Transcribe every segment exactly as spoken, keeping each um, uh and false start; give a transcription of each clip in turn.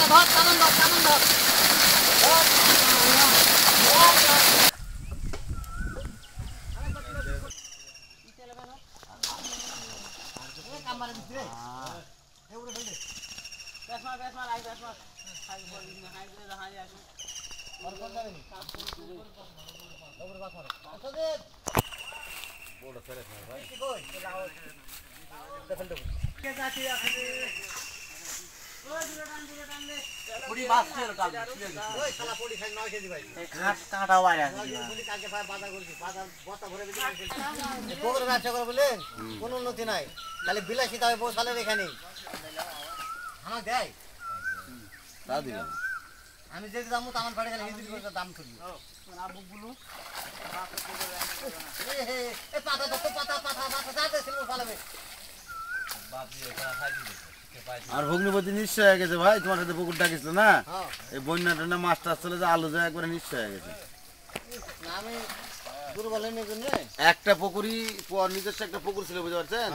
yine bak, tamam bak, tamam bak. पूरी बात से लगा ओए साला पूरी खाई नौ केजी भाई घाट काटा वाला पूरी काके पाए बाजार करছি बाजार বতা ভরে দিছি কোগরে ব্যবসা করে বলে কোন উন্নতি নাই খালি বিলাসী দাও বসালে এখানে আমার দেই দাও দিলাম আমি যে দামও তো আমার বাড়ি গেলে এই দিন দাম তুলি না আবু বলু এ এ পাতা তো পাতা পাতা পাতা যাবে সিল বসালে বাপ জি এটা খাই দিই আর ভগ্নিপতি নিশ্চয় হয়ে গেছে ভাই তোমার সাথে পুকুর ডাকিছিল না এই বন্যা টন্যা মাছ টাছ চলে যা আলো যায় একবারে নিশ্চয় হয়ে গেছে আমি দুর্বল হয়ে নেই জন্য একটা পুকুরই পর নিজস্ব একটা পুকুর ছিল বুঝতে পারছেন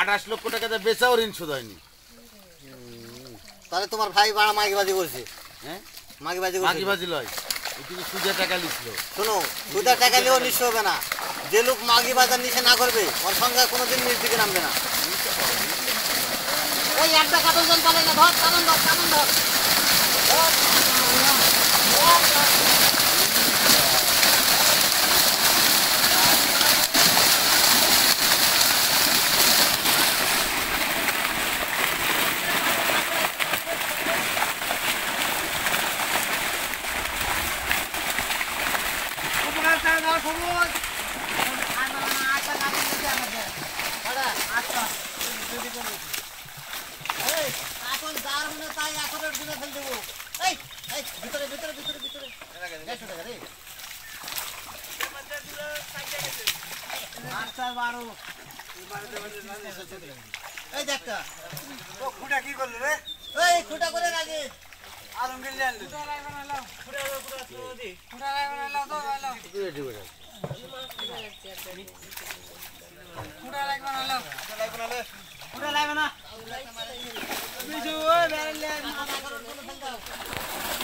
আঠাশ লক্ষ টাকা দিয়ে বেচাও ঋণ শোধ হয়নি তাহলে তোমার ভাই বাড়া মাগিবাজি করছে হ্যাঁ মাগিবাজি করছে মাগিবাজি লয় কিন্তু সুদের টাকা লিখলো শোনো সুদের টাকা নিয়েও নিশ্চয় হবে না যে লোক মাগিবাজার নিচে না করবে ওর সঙ্গে কোনোদিন নিজ দিকে নামবে না ওই একটা কতজন বলে না ধর কারণ ধর কারণ ধর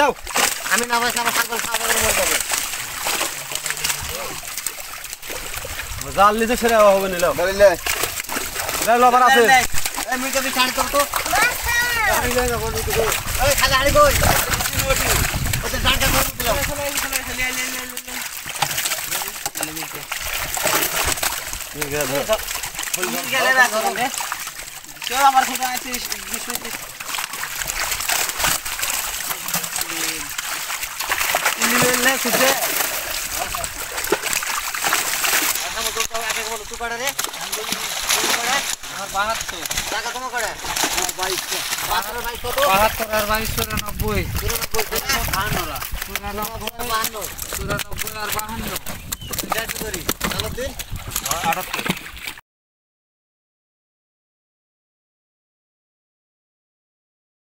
যাও আমি না ভাই আমার সাগর সাগরের মধ্যে যাবে জাল নিচে ছেড়ে হবে নিল বলিলে রে লবার আছে এই মিটা দি ছাড় কর তো আরে লই যাব নি তো এই খালি আড়ি কই ওতে ডাটা কর দিলাম খালি আই লে লে লে মিটা নি গেল ফুল গেল না করে তো আমার খুব আছে বিশ ले सुजे हम तो आके बोलो तू पड़ा रे हम बोलो तू पड़ा बाहत्तर बाहत्तर और बाईस सौ नब्बे